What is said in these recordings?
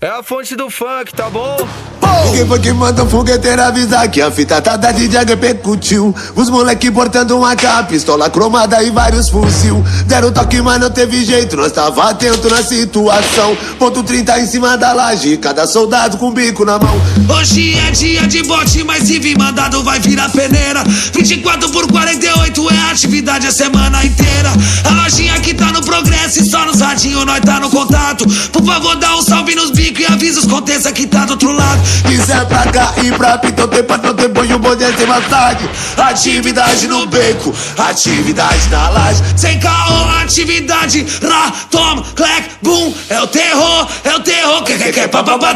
É a fonte do funk, tá bom? Oh! Quem foi que manda um fogueteiro avisar que a fita tá da DJ GP curtiu? Os moleque portando uma capa, pistola cromada e vários fuzil. Deram toque, mas não teve jeito, nós tava atento na situação. Ponto 30 em cima da laje, cada soldado com bico na mão. Hoje é dia de bote, mas se vir mandado vai virar peneira. 24/48 é atividade a semana inteira. A lojinha que tá no progresso e só nos radinhos nós tá no contato. Por favor, dá um salve nos bicos e avisa os contessa que tá do outro lado. Quiser pra cá e pra pitão, tem patrão, tem banho, bom dia, tem massagem. Atividade no beco, atividade na laje. Sem caô, atividade, rá, toma, clec, bum. É o terror, que, papapá,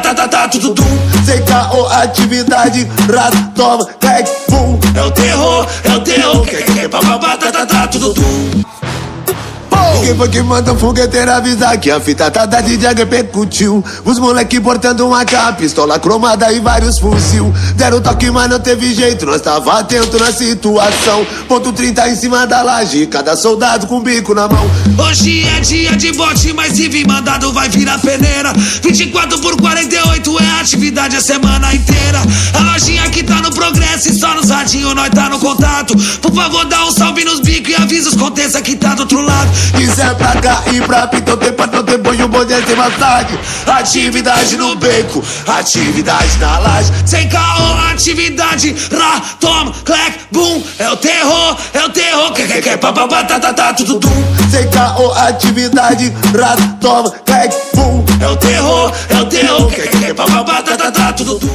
tutudum. Sem caô, atividade, rá, toma, clec, bum. É o terror, que, papapá, tutudum. Quem foi que manda um fogueteiro avisar que a fita tá da DJ GP curtiu? Os moleque portando uma capa, pistola cromada e vários fuzil. Deram toque, mas não teve jeito, nós tava atento na situação. Ponto 30 em cima da laje, cada soldado com bico na mão. Hoje é dia de bote, mas se vir mandado vai virar peneira. 24/48 é atividade a semana inteira. A lojinha que tá no progresso e só nos radinhos nós tá no contato. Por favor, dá um salve nos bicos e avisa os contessa que tá do outro lado. Quiser pra cá e pra pitão, tem patrão, tem banho, bom dia, tem massagem. Atividade no beco, atividade na laje. Sem caô, atividade, rá, toma, clec, bum. É o terror, que, papapá, tutudum. Sem caô, atividade, rá, toma, clec, bum. É o terror, que, papapá, tutudum.